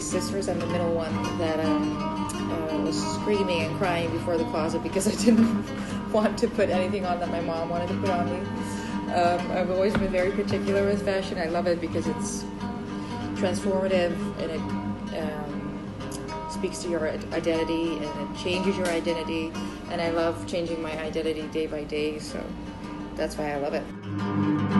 three sisters. I'm the middle one that was screaming and crying before the closet because I didn't want to put anything on that my mom wanted to put on me. I've always been very particular with fashion. I love it because it's transformative and it speaks to your identity and it changes your identity. And I love changing my identity day by day, so that's why I love it.